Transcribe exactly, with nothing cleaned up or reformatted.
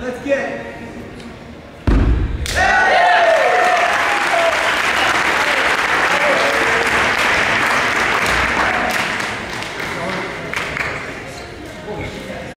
Let's get it.